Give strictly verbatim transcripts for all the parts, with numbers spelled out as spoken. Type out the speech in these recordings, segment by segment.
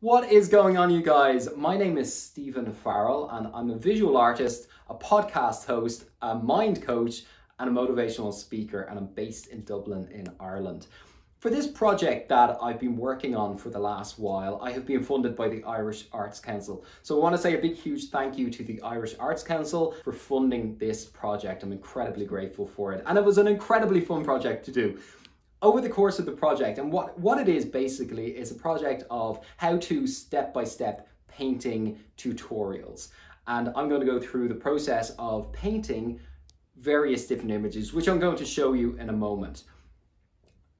What is going on, you guys? My name is Stephen Farrell and I'm a visual artist, a podcast host, a mind coach and a motivational speaker, and I'm based in Dublin in Ireland. For this project that I've been working on for the last while, I have been funded by the Irish Arts Council. So I want to say a big huge thank you to the Irish Arts Council for funding this project. I'm incredibly grateful for it and it was an incredibly fun project to do. Over the course of the project, and what, what it is basically is a project of how-to step-by-step painting tutorials. And I'm going to go through the process of painting various different images, which I'm going to show you in a moment.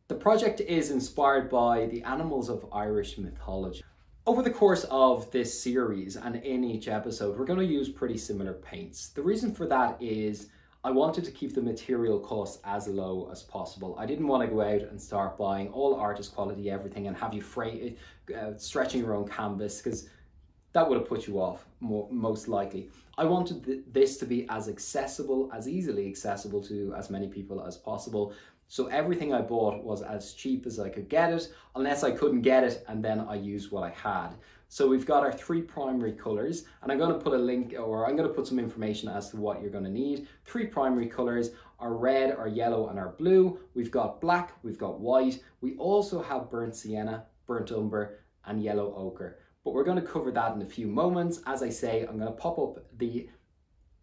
The project is inspired by the animals of Irish mythology. Over the course of this series and in each episode, we're going to use pretty similar paints. The reason for that is I wanted to keep the material costs as low as possible. I didn't want to go out and start buying all artist quality everything and have you freight, uh, stretching your own canvas, because that would have put you off more, most likely. I wanted th this to be as accessible, as easily accessible to as many people as possible. So everything I bought was as cheap as I could get it, unless I couldn't get it, and then I used what I had. So we've got our three primary colors, and I'm going to put a link, or I'm going to put some information as to what you're going to need. Three primary colors are red, our yellow and our blue. We've got black, we've got white. We also have burnt sienna, burnt umber and yellow ochre. But we're going to cover that in a few moments. As I say, I'm going to pop up the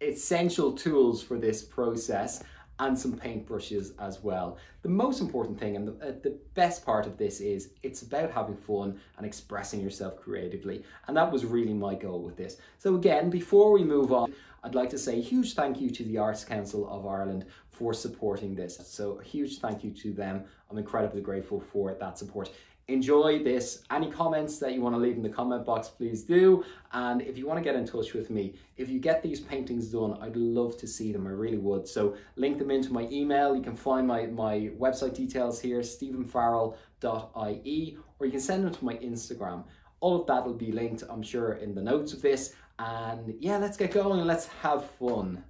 essential tools for this process and some paintbrushes as well. The most important thing and the, uh, the best part of this is it's about having fun and expressing yourself creatively, and that was really my goal with this. So again, before we move on, I'd like to say a huge thank you to the Arts Council of Ireland for supporting this. So a huge thank you to them. I'm incredibly grateful for that support. Enjoy this. Any comments that you want to leave in the comment box, please do. And if you want to get in touch with me, if you get these paintings done, I'd love to see them. I really would. So link them into my email. You can find my, my website details here, steven farrell dot I E, or you can send them to my Instagram. All of that will be linked, I'm sure, in the notes of this. And yeah, let's get going and let's have fun.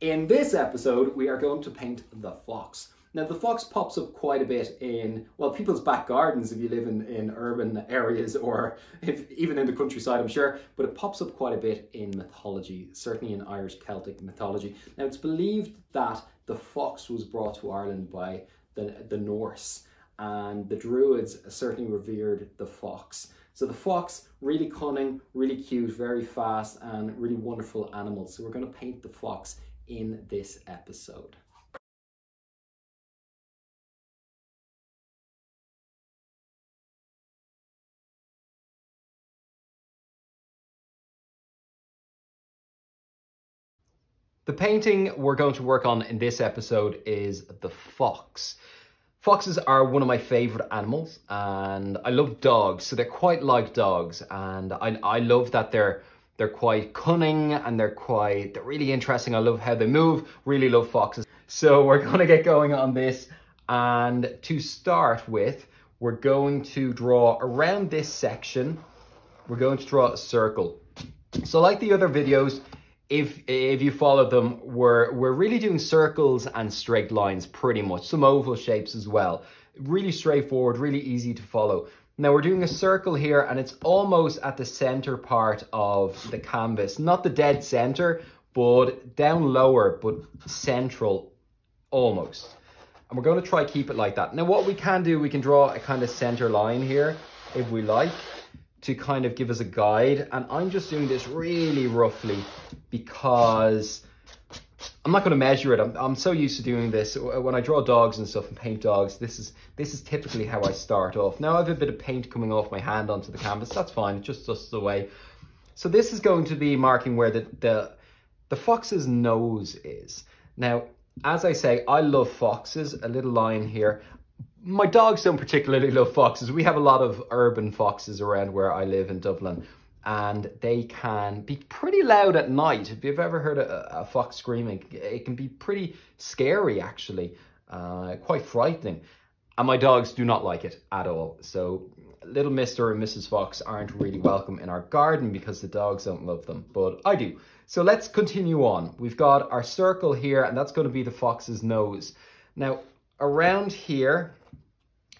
In this episode, we are going to paint the fox. Now, the fox pops up quite a bit in, well, people's back gardens if you live in, in urban areas, or if, even in the countryside, I'm sure, but it pops up quite a bit in mythology, certainly in Irish Celtic mythology. Now, it's believed that the fox was brought to Ireland by the, the Norse, and the Druids certainly revered the fox. So the fox, really cunning, really cute, very fast, and really wonderful animal. So we're going to paint the fox in this episode. The painting we're going to work on in this episode is the fox. Foxes are one of my favorite animals and I love dogs, so they're quite like dogs, and I, I love that they're they're quite cunning and they're quite, they're really interesting. I love how they move, really love foxes. So we're gonna get going on this, and to start with, we're going to draw around this section, we're going to draw a circle. So like the other videos, If if you follow them, we're, we're really doing circles and straight lines pretty much, some oval shapes as well. Really straightforward, really easy to follow. Now we're doing a circle here and it's almost at the center part of the canvas. Not the dead center, but down lower, but central almost. And we're going to try keep it like that. Now what we can do, we can draw a kind of center line here if we like, to kind of give us a guide. And I'm just doing this really roughly because I'm not going to measure it. I'm, I'm so used to doing this. When I draw dogs and stuff and paint dogs, this is this is typically how I start off. Now I have a bit of paint coming off my hand onto the canvas. That's fine, it just dusts away. So this is going to be marking where the, the, the fox's nose is. Now, as I say, I love foxes, a little line here. My dogs don't particularly love foxes. We have a lot of urban foxes around where I live in Dublin, and they can be pretty loud at night. If you've ever heard a, a fox screaming, it can be pretty scary actually, uh, quite frightening. And my dogs do not like it at all. So little Mister and Missus Fox aren't really welcome in our garden because the dogs don't love them, but I do. So let's continue on. We've got our circle here and that's going to be the fox's nose. Now around here,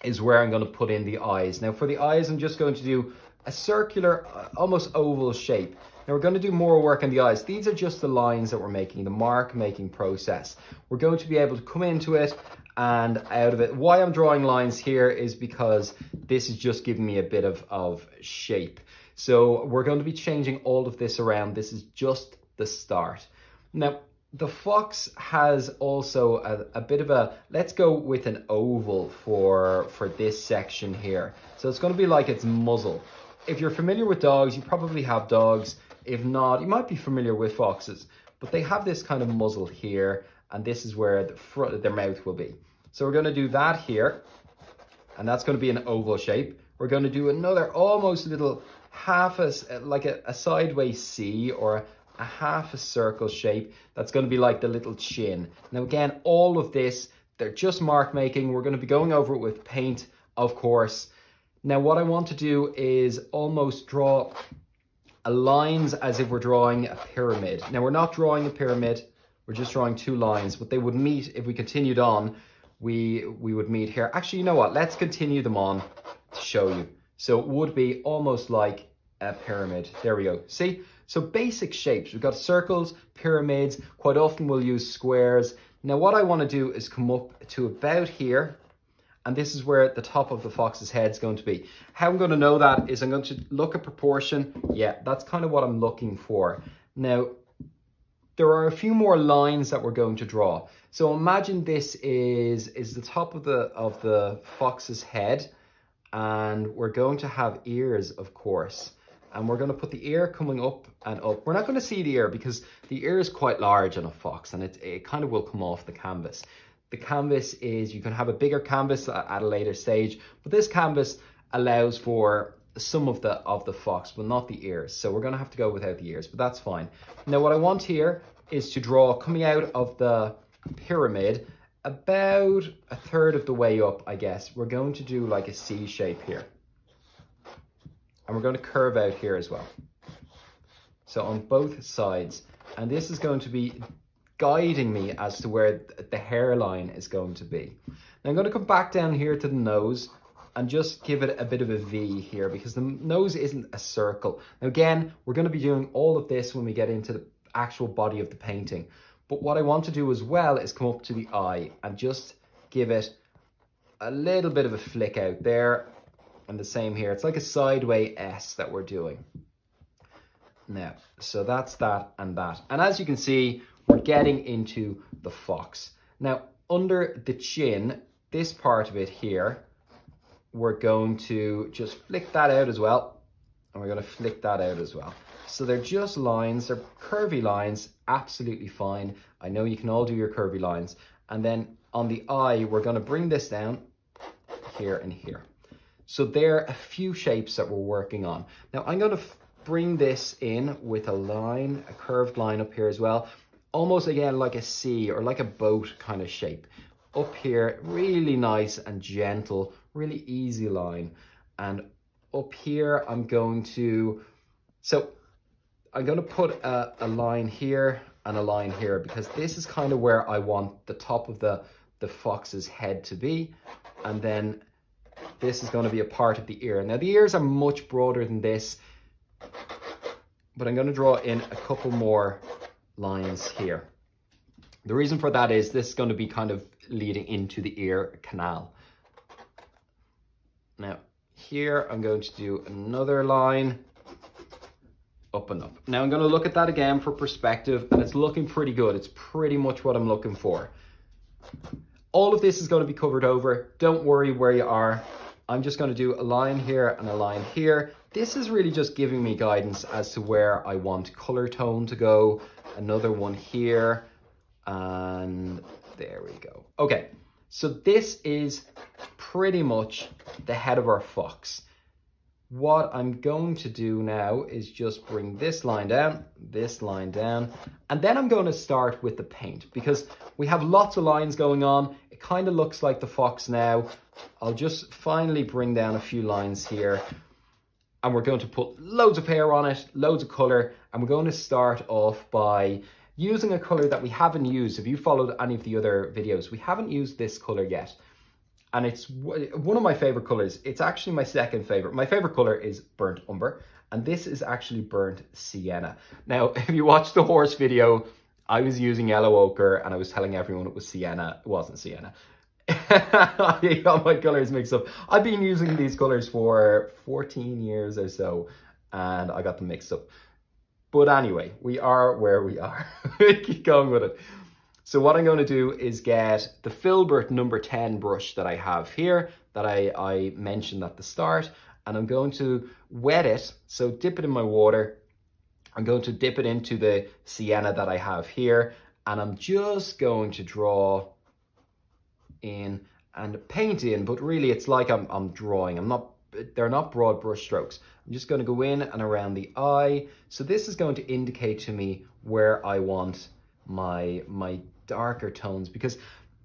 is where I'm going to put in the eyes. Now for the eyes, I'm just going to do a circular, almost oval shape. Now we're going to do more work on the eyes. These are just the lines that we're making, the mark making process. We're going to be able to come into it and out of it. Why I'm drawing lines here is because this is just giving me a bit of, of shape. So we're going to be changing all of this around. This is just the start. Now, the fox has also a, a bit of a, let's go with an oval for, for this section here. So it's going to be like its muzzle. If you're familiar with dogs, you probably have dogs. If not, you might be familiar with foxes, but they have this kind of muzzle here, and this is where the front of their mouth will be. So we're going to do that here, and that's going to be an oval shape. We're going to do another almost little half a, like a, a sideways C or a, a half a circle shape. That's going to be like the little chin. Now again, all of this, they're just mark making. We're going to be going over it with paint, of course. Now what I want to do is almost draw a lines as if we're drawing a pyramid. Now we're not drawing a pyramid. We're just drawing two lines, but they would meet if we continued on. We we would meet here. Actually, you know what? Let's continue them on to show you. So it would be almost like a pyramid. There we go. See? So basic shapes. We've got circles, pyramids. Quite often we'll use squares. Now what I want to do is come up to about here. And this is where the top of the fox's head is going to be. How I'm going to know that is I'm going to look at proportion. Yeah, that's kind of what I'm looking for. Now, there are a few more lines that we're going to draw. So imagine this is, is the top of the, of the fox's head, and we're going to have ears, of course. And we're going to put the ear coming up and up. We're not going to see the ear because the ear is quite large on a fox, and it, it kind of will come off the canvas. The canvas is, you can have a bigger canvas at a later stage, but this canvas allows for some of the of the fox, but not the ears. So we're going to have to go without the ears, but that's fine. Now what I want here is to draw coming out of the pyramid about a third of the way up, I guess. We're going to do like a C shape here, and we're going to curve out here as well, so on both sides. And this is going to be guiding me as to where the hairline is going to be. Now I'm going to come back down here to the nose and just give it a bit of a V here, because the nose isn't a circle. Now again, we're going to be doing all of this when we get into the actual body of the painting. But what I want to do as well is come up to the eye and just give it a little bit of a flick out there. And the same here. It's like a sideways S that we're doing. Now, so that's that and that. And as you can see, we're getting into the fox. Now, under the chin, this part of it here, we're going to just flick that out as well. And we're going to flick that out as well. So they're just lines, they're curvy lines, absolutely fine. I know you can all do your curvy lines. And then on the eye, we're going to bring this down here and here. So there are a few shapes that we're working on. Now I'm going to bring this in with a line, a curved line up here as well. Almost again like a C or like a boat kind of shape. Up here, really nice and gentle, really easy line. And up here, I'm going to, so I'm going to put a, a line here and a line here, because this is kind of where I want the top of the, the fox's head to be. And then this is going to be a part of the ear. Now the ears are much broader than this, but I'm going to draw in a couple more lines here. The reason for that is this is going to be kind of leading into the ear canal. Now here I'm going to do another line up and up. Now I'm going to look at that again for perspective, and it's looking pretty good. It's pretty much what I'm looking for. All of this is going to be covered over. Don't worry where you are. I'm just going to do a line here and a line here. This is really just giving me guidance as to where I want color tone to go. Another one here, and there we go. Okay, so this is pretty much the head of our fox. What I'm going to do now is just bring this line down, this line down, and then I'm going to start with the paint, because we have lots of lines going on. It kind of looks like the fox now. I'll just finally bring down a few lines here, and we're going to put loads of hair on it, loads of color, and we're going to start off by using a color that we haven't used. If you followed any of the other videos, we haven't used this color yet. And it's one of my favorite colors. It's actually my second favorite. My favorite color is burnt umber. And this is actually burnt sienna. Now, if you watch the horse video, I was using yellow ochre and I was telling everyone it was sienna. It wasn't sienna. I got my colors mixed up. I've been using these colors for fourteen years or so, and I got them mixed up. But anyway, we are where we are. We keep going with it. So what I'm going to do is get the Filbert number ten brush that I have here, that I, I mentioned at the start, and I'm going to wet it. So dip it in my water. I'm going to dip it into the sienna that I have here, and I'm just going to draw in and paint in, but really it's like I'm, I'm drawing. I'm not, they're not broad brush strokes. I'm just going to go in and around the eye. So this is going to indicate to me where I want my, my darker tones, because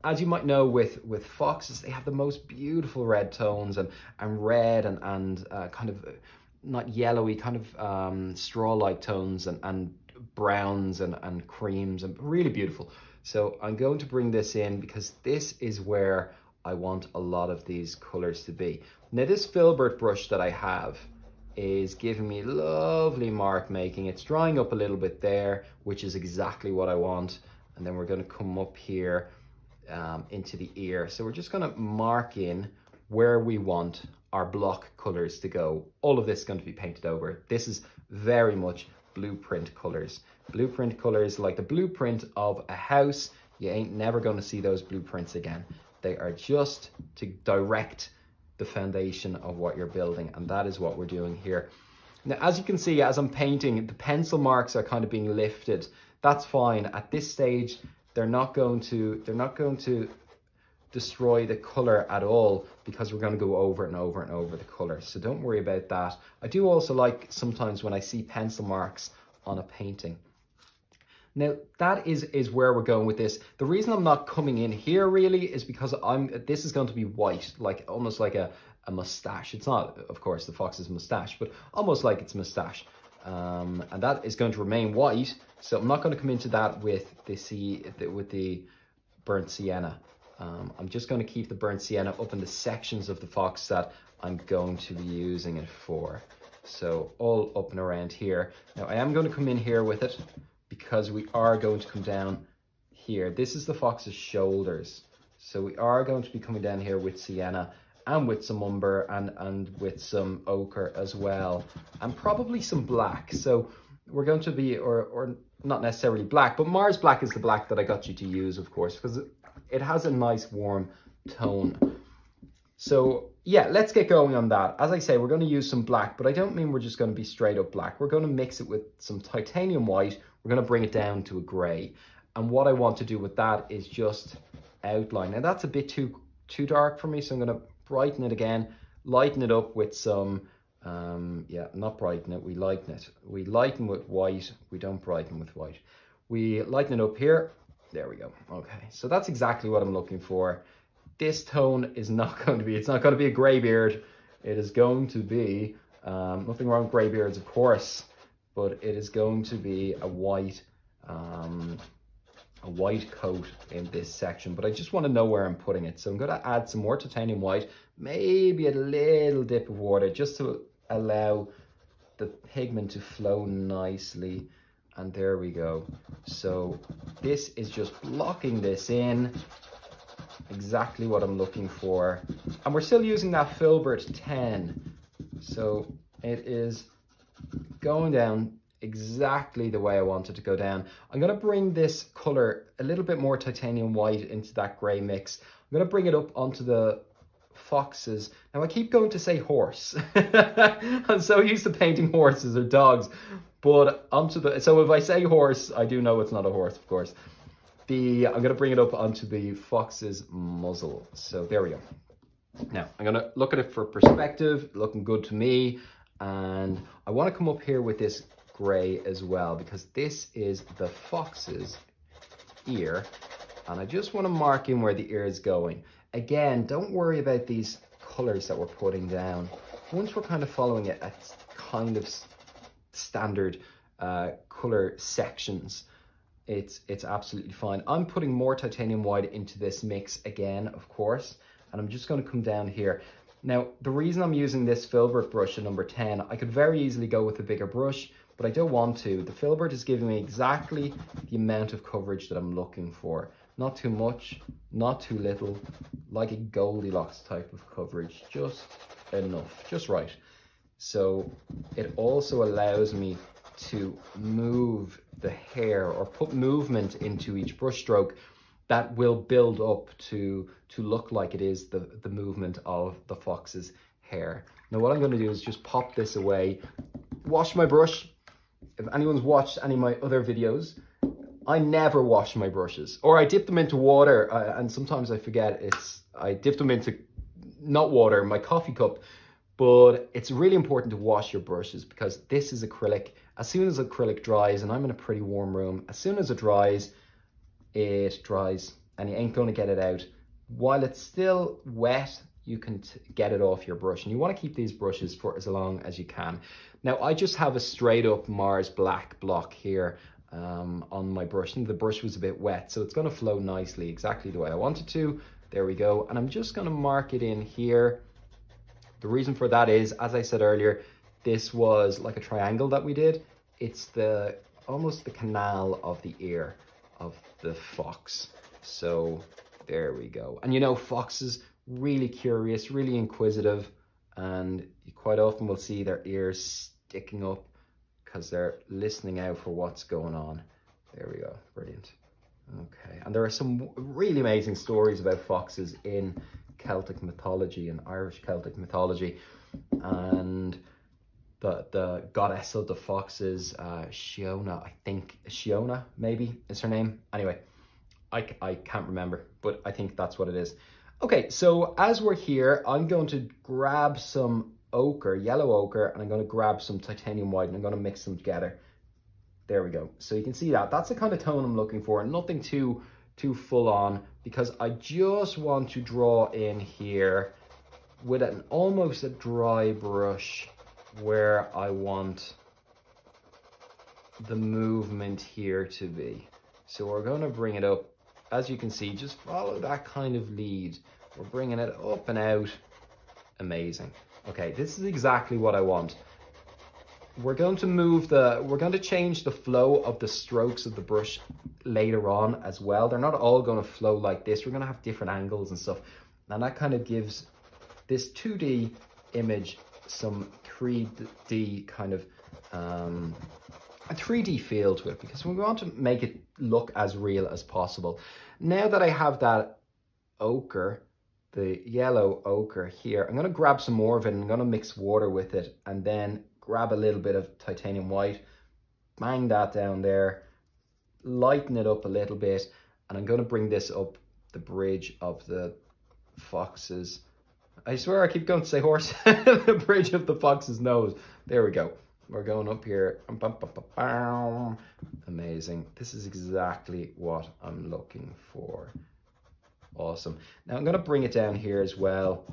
as you might know with with foxes, they have the most beautiful red tones, and and red and and uh, kind of not yellowy, kind of um straw like tones, and and browns and and creams, and really beautiful. So I'm going to bring this in because this is where I want a lot of these colors to be. Now this Filbert brush that I have is giving me lovely mark making. It's drying up a little bit there, which is exactly what I want. And then we're going to come up here um, into the ear. So we're just going to mark in where we want our block colors to go. All of this is going to be painted over. This is very much blueprint colors. Blueprint colors, like the blueprint of a house. You ain't never going to see those blueprints again. They are just to direct the foundation of what you're building, and that is what we're doing here. Now, as you can see, as I'm painting, the pencil marks are kind of being lifted. That's fine. At this stage, they're not going to they're not going to destroy the color at all, because we're going to go over and over and over the color. So don't worry about that. I do also like sometimes when I see pencil marks on a painting. Now that is is where we're going with this. The reason I'm not coming in here really is because I'm this is going to be white, like almost like a, a mustache. It's not, of course, the fox's mustache, but almost like it's mustache. Um, and that is going to remain white. So I'm not going to come into that with the sea with the burnt sienna. Um, I'm just going to keep the burnt sienna up in the sections of the fox that I'm going to be using it for. So all up and around here. Now I am going to come in here with it, because we are going to come down here. This is the fox's shoulders. So we are going to be coming down here with sienna and with some umber and, and with some ochre as well, and probably some black. So we're going to be, or, or not necessarily black, but Mars Black is the black that I got you to use, of course, because it has a nice warm tone. So yeah, let's get going on that. As I say, we're going to use some black, but I don't mean we're just going to be straight up black. We're going to mix it with some titanium white. We're going to bring it down to a grey. And what I want to do with that is just outline. Now that's a bit too too dark for me, so I'm going to brighten it again, lighten it up with some, um, yeah, not brighten it, we lighten it. We lighten with white, we don't brighten with white. We lighten it up here. There we go. Okay, so that's exactly what I'm looking for. This tone is not going to be, it's not going to be a grey beard. It is going to be, um, nothing wrong with grey beards, of course, but it is going to be a white, um, a white coat in this section. But I just want to know where I'm putting it. So I'm going to add some more titanium white, maybe a little dip of water just to allow the pigment to flow nicely. And there we go. So this is just blocking this in. Exactly what I'm looking for. And we're still using that Filbert ten. So it is going down exactly the way I want it to go down. I'm going to bring this color a little bit more titanium white into that gray mix. I'm going to bring it up onto the foxes. Now I keep going to say horse. I'm so used to painting horses or dogs, but onto the, so if I say horse, I do know it's not a horse, of course. The, I'm going to bring it up onto the fox's muzzle. So there we go. Now I'm going to look at it for perspective, looking good to me. And I want to come up here with this grey as well, because this is the fox's ear. And I just want to mark in where the ear is going. Again, don't worry about these colours that we're putting down. Once we're kind of following it at kind of standard uh, colour sections, it's, it's absolutely fine. I'm putting more titanium white into this mix again, of course. and I'm just going to come down here. Now, the reason I'm using this Filbert brush at number ten, I could very easily go with a bigger brush, but I don't want to. The Filbert is giving me exactly the amount of coverage that I'm looking for. Not too much, not too little, like a Goldilocks type of coverage, just enough, just right. So it also allows me to move the hair or put movement into each brush stroke that will build up to, to look like it is the, the movement of the fox's hair. Now what I'm going to do is just pop this away, wash my brush. If anyone's watched any of my other videos, I never wash my brushes, or I dip them into water, uh, and sometimes I forget it's, I dip them into, not water, my coffee cup, but it's really important to wash your brushes because this is acrylic. As soon as acrylic dries, and I'm in a pretty warm room, as soon as it dries, it dries, and you ain't gonna get it out. While it's still wet, you can t get it off your brush, and you want to keep these brushes for as long as you can. Now I just have a straight up Mars Black block here um, on my brush, and the brush was a bit wet, so it's going to flow nicely, exactly the way I want it to. There we go. And I'm just going to mark it in here. The reason for that is, as I said earlier, this was like a triangle that we did. It's the almost the canal of the ear of the fox. So there we go. And you know, foxes, really curious, really inquisitive, and you quite often will see their ears sticking up because they're listening out for what's going on. There we go, brilliant. Okay, and there are some really amazing stories about foxes in Celtic mythology and Irish Celtic mythology, and the the goddess of the foxes, uh, Shiona, I think, Shiona maybe is her name. Anyway, I, I can't remember, but I think that's what it is. Okay, so as we're here, I'm going to grab some ochre, yellow ochre, and I'm going to grab some titanium white, and I'm going to mix them together. There we go. So you can see that. That's the kind of tone I'm looking for, nothing too, too full on, because I just want to draw in here with an almost a dry brush where I want the movement here to be. So we're going to bring it up. As you can see, just follow that kind of lead. We're bringing it up and out. Amazing. Okay, this is exactly what I want. We're going to move the, we're going to change the flow of the strokes of the brush later on as well. They're not all going to flow like this. We're going to have different angles and stuff. And that kind of gives this two D image some three D kind of, um, a three D feel to it, because we want to make it look as real as possible. Now that I have that ochre, the yellow ochre here, I'm going to grab some more of it, and I'm going to mix water with it, and then grab a little bit of titanium white, bang that down there, lighten it up a little bit, and I'm going to bring this up the bridge of the fox's, I swear I keep going to say horse, the bridge of the fox's nose. There we go. We're going up here. Amazing. This is exactly what I'm looking for. Awesome. Now I'm going to bring it down here as well.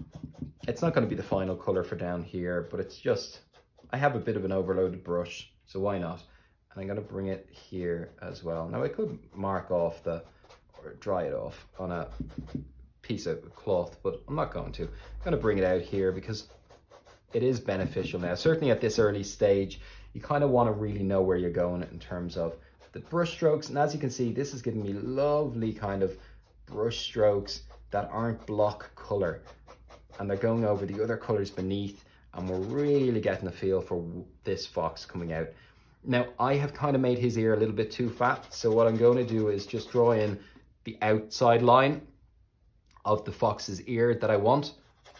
It's not going to be the final color for down here, but it's just, I have a bit of an overloaded brush, so why not? And I'm going to bring it here as well. Now I could mark off the, or dry it off on a piece of cloth, but I'm not going to. I'm going to bring it out here because it is beneficial now, certainly at this early stage. You kind of want to really know where you're going in terms of the brush strokes. And as you can see, this is giving me lovely kind of brush strokes that aren't block color, and they're going over the other colors beneath, and we're really getting a feel for this fox coming out. Now I have kind of made his ear a little bit too fat, so what I'm going to do is just draw in the outside line of the fox's ear that I want,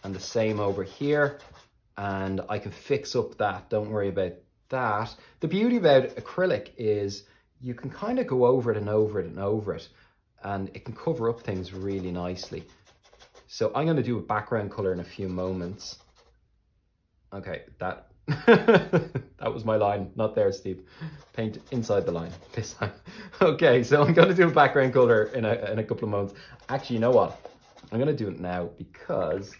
and the same over here. And I can fix up that, don't worry about that. The beauty about acrylic is you can kind of go over it and over it and over it, and it can cover up things really nicely. So I'm gonna do a background color in a few moments. Okay, that, that was my line, not there, Steve. Paint inside the line this time. Okay, so I'm gonna do a background color in a, in a couple of months. Actually, you know what? I'm gonna do it now because,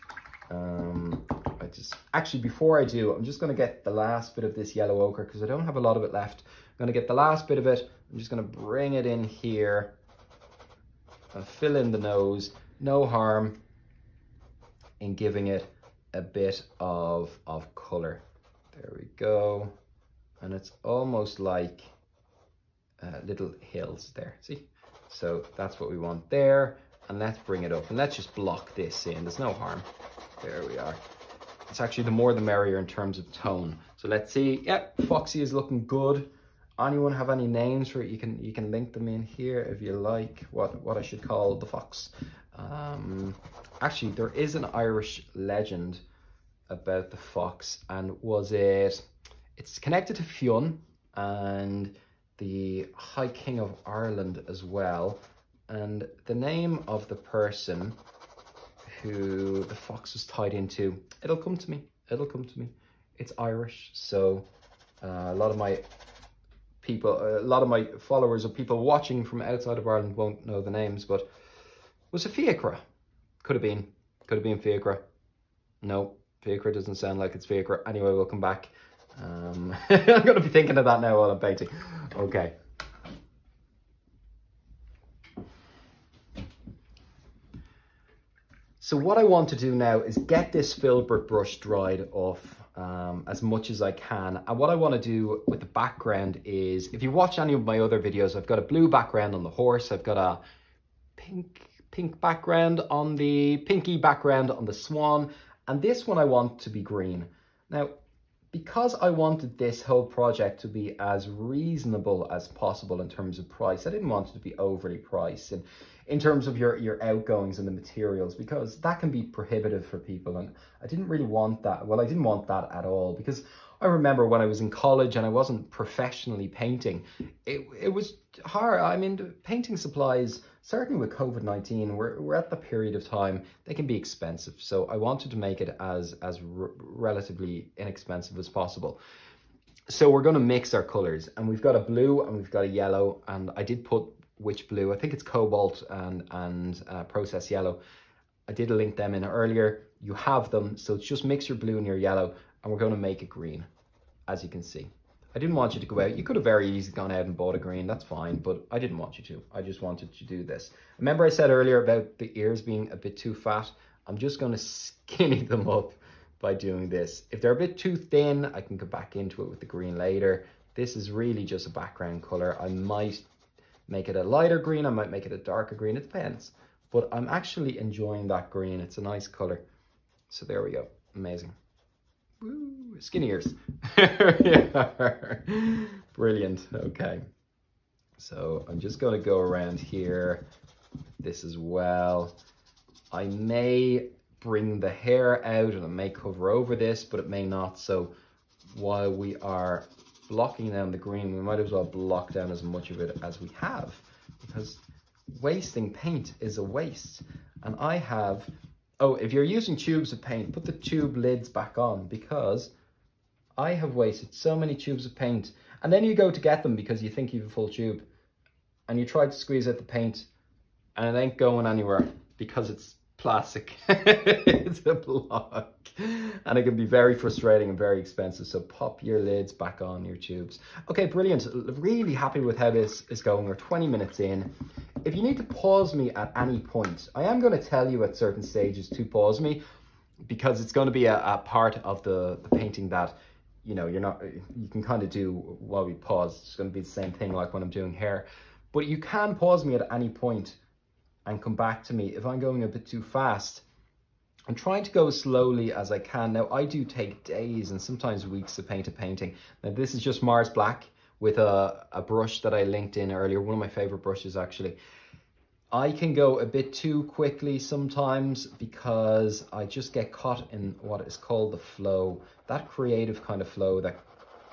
um, I just, actually before I do, I'm just going to get the last bit of this yellow ochre because I don't have a lot of it left. I'm going to get the last bit of it. I'm just going to bring it in here and fill in the nose. No harm. in giving it a bit of, of color. There we go. And it's almost like uh, little hills there, see? So that's what we want there. And let's bring it up and let's just block this in. There's no harm. There we are. It's actually the more the merrier in terms of tone. So let's see. Yep, Foxy is looking good. Anyone have any names for it? You can you can link them in here if you like. What what I should call the fox. Um, actually, there is an Irish legend about the fox, and was it? It's connected to Fionn and the High King of Ireland as well. And the name of the person who the fox was tied into, it'll come to me, it'll come to me. It's Irish, so uh, a lot of my people, a lot of my followers or people watching from outside of Ireland won't know the names, but was it Fiachra? Could have been, could have been Fiachra. No, Fiachra doesn't sound like it's Fiachra. Anyway, we'll come back. Um, I'm gonna be thinking of that now while I'm painting. Okay. So what I want to do now is get this Filbert brush dried off um, as much as I can. And what I want to do with the background is, if you watch any of my other videos, I've got a blue background on the horse. I've got a pink, pink background on the pinky background on the swan. And this one I want to be green. Now, because I wanted this whole project to be as reasonable as possible in terms of price, I didn't want it to be overly priced in, in terms of your, your outgoings and the materials, because that can be prohibitive for people. And I didn't really want that. Well, I didn't want that at all, because I remember when I was in college and I wasn't professionally painting, it, it was hard. I mean, painting supplies, certainly with COVID nineteen, we're, we're at the period of time, they can be expensive. So I wanted to make it as, as re relatively inexpensive as possible. So we're gonna mix our colors, and we've got a blue and we've got a yellow, and I did put which blue, I think it's cobalt and, and uh, process yellow. I did link them in earlier, you have them. So it's just mix your blue and your yellow, and we're gonna make it green, as you can see. I didn't want you to go out. You could have very easily gone out and bought a green, that's fine, but I didn't want you to. I just wanted to do this. Remember I said earlier about the ears being a bit too fat? I'm just gonna skinny them up by doing this. If they're a bit too thin, I can go back into it with the green later. This is really just a background color. I might make it a lighter green, I might make it a darker green, it depends. But I'm actually enjoying that green, it's a nice color. So there we go, amazing. Woo, skinny ears. Brilliant. Okay, so I'm just going to go around here this as well. I may bring the hair out and I may cover over this, but it may not. So while we are blocking down the green, we might as well block down as much of it as we have, because wasting paint is a waste. And I have Oh, if you're using tubes of paint, put the tube lids back on, because I have wasted so many tubes of paint. And then you go to get them because you think you have a full tube and you try to squeeze out the paint and it ain't going anywhere because it's plastic. It's a block. And it can be very frustrating and very expensive. So pop your lids back on your tubes. Okay, brilliant. Really happy with how this is going. We're twenty minutes in. If you need to pause me at any point, I am going to tell you at certain stages to pause me, because it's going to be a, a part of the, the painting that, you know, you're not, you can kind of do while we pause. It's going to be the same thing like when I'm doing hair, but you can pause me at any point and come back to me if I'm going a bit too fast. I'm trying to go as slowly as I can. Now, I do take days and sometimes weeks to paint a painting. Now, this is just Mars Black with a, a brush that I linked in earlier, one of my favorite brushes, actually. I can go a bit too quickly sometimes because I just get caught in what is called the flow, that creative kind of flow that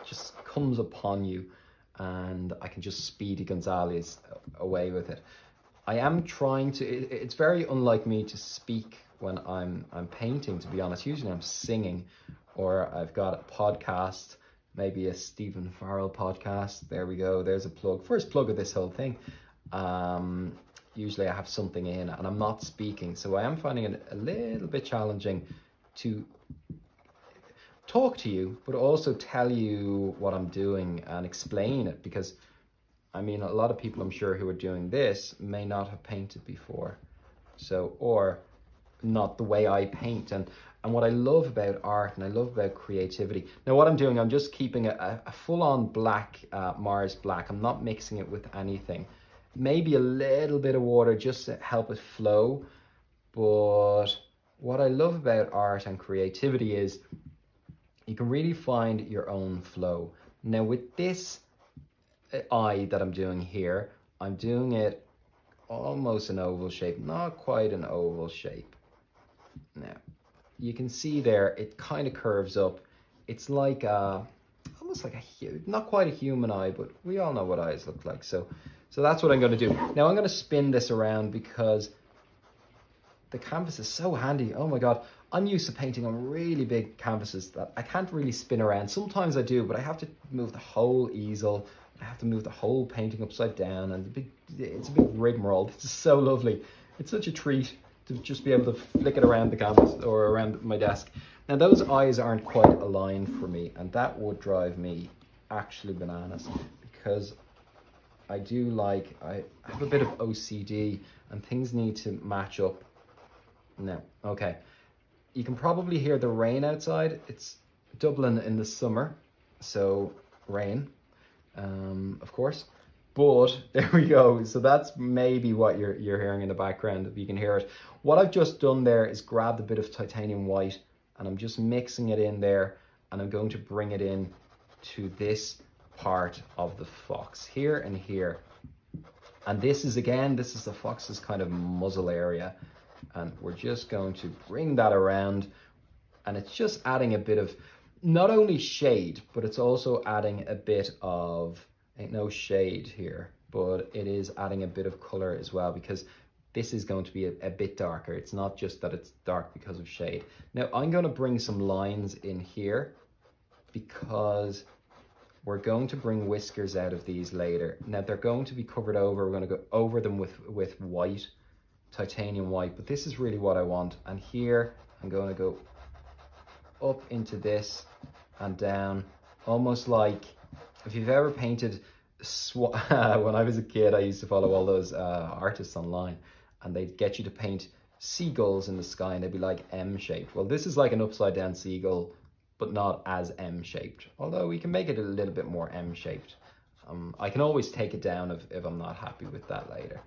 just comes upon you, and I can just speedy Gonzalez away with it. I am trying to, it, it's very unlike me to speak when I'm, I'm painting, to be honest. Usually I'm singing, or I've got a podcast, maybe a Stephen Farrell podcast. There we go, there's a plug. First plug of this whole thing. Um, usually I have something in and I'm not speaking. So I am finding it a little bit challenging to talk to you, but also tell you what I'm doing and explain it, because I mean, a lot of people, I'm sure, who are doing this may not have painted before. So, or not the way I paint. And and what I love about art and I love about creativity. Now what I'm doing, I'm just keeping a, a full-on black, uh, Mars Black. I'm not mixing it with anything. Maybe a little bit of water just to help it flow. But what I love about art and creativity is you can really find your own flow. Now with this eye that I'm doing here, I'm doing it almost an oval shape, not quite an oval shape. Now you can see there, it kind of curves up. It's like a, almost like a, not quite a human eye, but we all know what eyes look like. So, so that's what I'm going to do. Now I'm going to spin this around because the canvas is so handy. Oh my God. I'm used to painting on really big canvases that I can't really spin around. Sometimes I do, but I have to move the whole easel. I have to move the whole painting upside down, and the big, it's a big rigmarole. It's so lovely. It's such a treat to just be able to flick it around the canvas or around my desk. Now those eyes aren't quite aligned for me, and that would drive me actually bananas, because I do like, I have a bit of O C D and things need to match up. No, okay. You can probably hear the rain outside. It's Dublin in the summer, so rain. Um, of course, but there we go. So that's maybe what you're, you're hearing in the background, if you can hear it. What I've just done there is grabbed a bit of titanium white, and I'm just mixing it in there, and I'm going to bring it in to this part of the fox here and here. And this is, again, this is the fox's kind of muzzle area. And we're just going to bring that around, and it's just adding a bit of, not only shade, but it's also adding a bit of, ain't no shade here, but it is adding a bit of color as well, because this is going to be a, a bit darker. It's not just that it's dark because of shade. Now I'm going to bring some lines in here because we're going to bring whiskers out of these later. Now they're going to be covered over. We're going to go over them with, with white, titanium white, but this is really what I want. And here I'm going to go up into this and down, almost like if you've ever painted sw when I was a kid, I used to follow all those uh, artists online, and they'd get you to paint seagulls in the sky, and they'd be like M-shaped. Well, this is like an upside down seagull, but not as M-shaped, although we can make it a little bit more M-shaped. um, I can always take it down if, if I'm not happy with that later.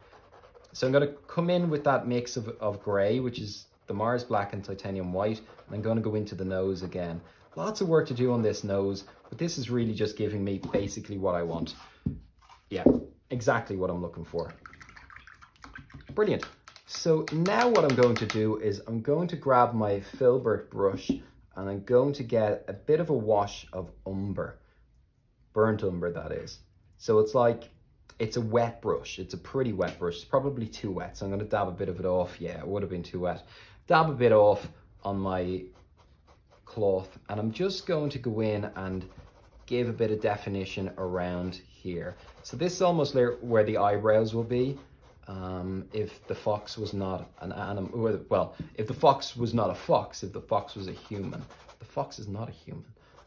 So I'm going to come in with that mix of, of grey, which is the Mars Black and titanium white, and I'm going to go into the nose again. Lots of work to do on this nose, but this is really just giving me basically what I want. Yeah, exactly what I'm looking for. Brilliant. So now what I'm going to do is I'm going to grab my Filbert brush, and I'm going to get a bit of a wash of umber, burnt umber that is. So it's like, it's a wet brush. It's a pretty wet brush. It's probably too wet, so I'm going to dab a bit of it off. Yeah, it would have been too wet. Dab a bit off on my cloth, and I'm just going to go in and give a bit of definition around here. So this is almost where the eyebrows will be. Um, if the fox was not an animal, well, if the fox was not a fox, if the fox was a human. The fox is not a human.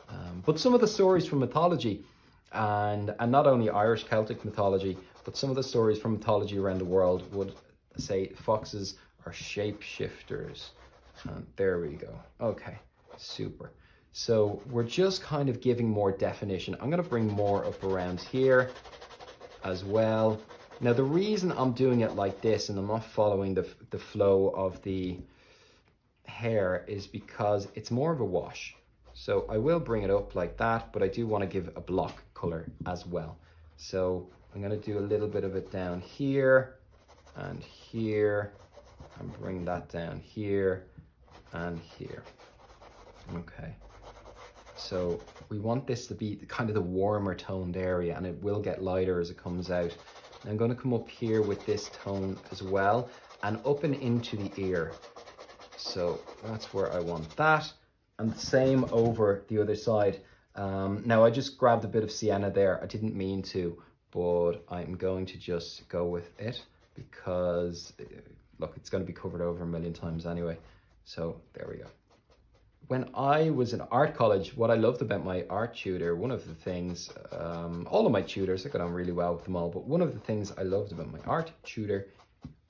Um, but some of the stories from mythology, And, and not only Irish Celtic mythology, but some of the stories from mythology around the world would say foxes are shapeshifters. And there we go. Okay, super. So we're just kind of giving more definition. I'm going to bring more up around here as well. Now, the reason I'm doing it like this, and I'm not following the, the flow of the hair, is because it's more of a wash. So I will bring it up like that, but I do want to give a block color as well. So I'm going to do a little bit of it down here and here, and bring that down here and here. Okay. So we want this to be kind of the warmer toned area, and it will get lighter as it comes out. And I'm going to come up here with this tone as well, and up and into the ear. So that's where I want that. And the same over the other side. Um, now I just grabbed a bit of sienna there. I didn't mean to, but I'm going to just go with it because look, it's going to be covered over a million times anyway. So there we go. When I was in art college, what I loved about my art tutor, one of the things, um, all of my tutors, I got on really well with them all, but one of the things I loved about my art tutor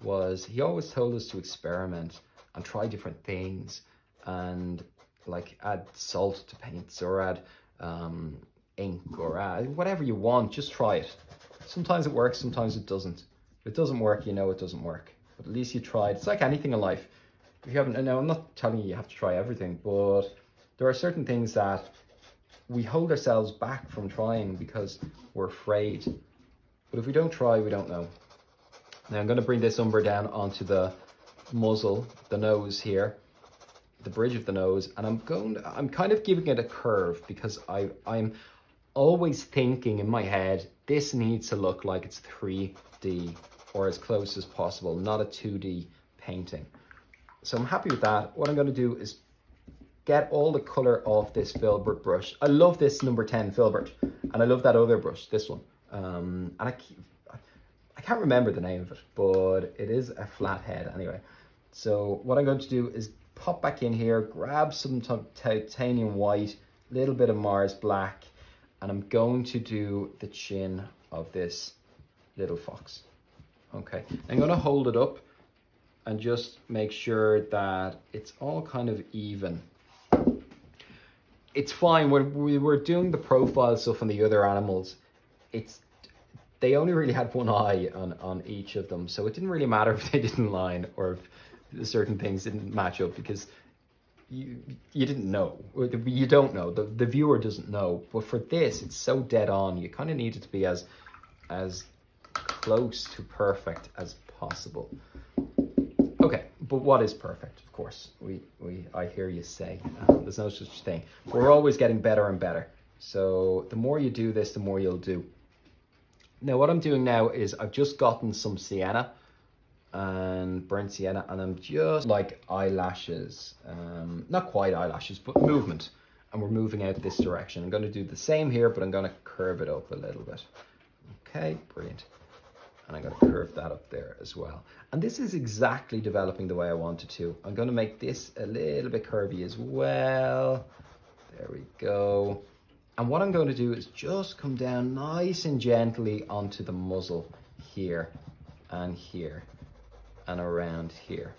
was he always told us to experiment. and try different things, and like add salt to paints or add um, ink or add whatever you want. Just try it. Sometimes it works, sometimes it doesn't. If it doesn't work, you know it doesn't work. But at least you tried. It's like anything in life. If you haven't, now I'm not telling you you have to try everything, but there are certain things that we hold ourselves back from trying because we're afraid. But if we don't try, we don't know. Now I'm going to bring this umber down onto the muzzle, the nose here, the bridge of the nose, and I'm going to, I'm kind of giving it a curve because I, I'm always thinking in my head, this needs to look like it's three D or as close as possible, not a two D painting. So I'm happy with that. What I'm going to do is get all the colour off this Filbert brush. I love this number ten Filbert, and I love that other brush, this one. Um, and I keep, I can't remember the name of it, but it is a flat head anyway. So what I'm going to do is pop back in here, grab some titanium white, a little bit of Mars Black, and I'm going to do the chin of this little fox. Okay, I'm going to hold it up and just make sure that it's all kind of even. It's fine when we were doing the profile stuff on the other animals. It's they only really had one eye on on each of them, so it didn't really matter if they didn't line or if certain things didn't match up, because you you didn't know, you don't know, the the viewer doesn't know. But for this, it's so dead on. You kind of need it to be as as close to perfect as possible. Okay, but what is perfect? Of course, we, we I hear you say, uh, there's no such thing. We're always getting better and better. So the more you do this, the more you'll do. Now what I'm doing now is I've just gotten some sienna and burnt sienna, and I'm just like eyelashes, um, not quite eyelashes, but movement. And we're moving out this direction. I'm gonna do the same here, but I'm gonna curve it up a little bit. Okay, brilliant. And I'm going to curve that up there as well. And this is exactly developing the way I wanted to. I'm going to make this a little bit curvy as well. There we go. And what I'm going to do is just come down nice and gently onto the muzzle here and here and around here.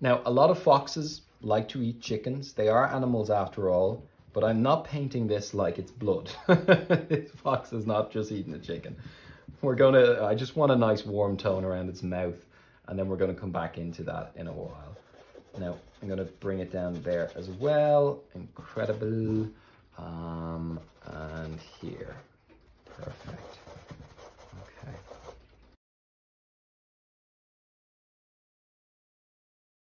Now, a lot of foxes like to eat chickens. They are animals after all. But I'm not painting this like it's blood. This fox is not just eating a chicken. We're gonna, I just want a nice warm tone around its mouth, and then we're gonna come back into that in a while. Now, I'm gonna bring it down there as well. Incredible. Um, and here, perfect.